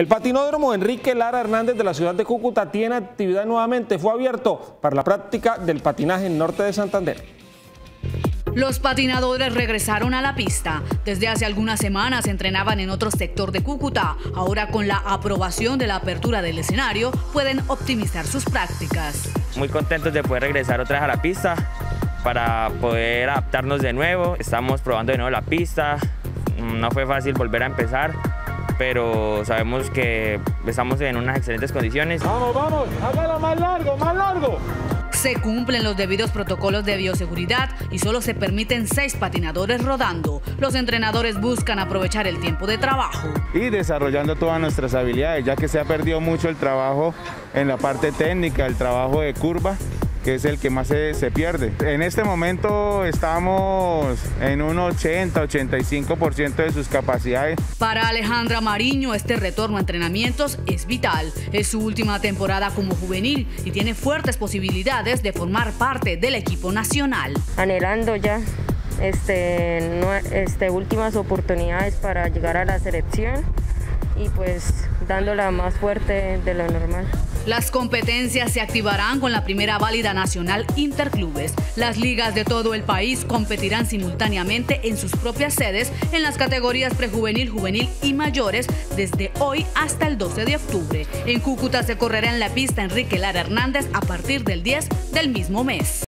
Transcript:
El patinódromo Enrique Lara Hernández de la ciudad de Cúcuta tiene actividad nuevamente. Fue abierto para la práctica del patinaje en Norte de Santander. Los patinadores regresaron a la pista. Desde hace algunas semanas entrenaban en otro sector de Cúcuta. Ahora, con la aprobación de la apertura del escenario, pueden optimizar sus prácticas. Muy contentos de poder regresar otra vez a la pista para poder adaptarnos de nuevo. Estamos probando de nuevo la pista. No fue fácil volver a empezar, pero sabemos que estamos en unas excelentes condiciones. ¡Vamos, vamos! ¡Hágalo más largo, más largo! Se cumplen los debidos protocolos de bioseguridad y solo se permiten 6 patinadores rodando. Los entrenadores buscan aprovechar el tiempo de trabajo y desarrollando todas nuestras habilidades, ya que se ha perdido mucho el trabajo en la parte técnica, el trabajo de curva, que es el que más se pierde. En este momento estamos en un 80-85% de sus capacidades. Para Alejandra Mariño, este retorno a entrenamientos es vital. Es su última temporada como juvenil y tiene fuertes posibilidades de formar parte del equipo nacional. Anhelando ya últimas oportunidades para llegar a la selección y pues dándola más fuerte de lo normal. Las competencias se activarán con la primera válida nacional Interclubes. Las ligas de todo el país competirán simultáneamente en sus propias sedes en las categorías prejuvenil, juvenil y mayores desde hoy hasta el 12 de octubre. En Cúcuta se correrá en la pista Enrique Lara Hernández a partir del 10 del mismo mes.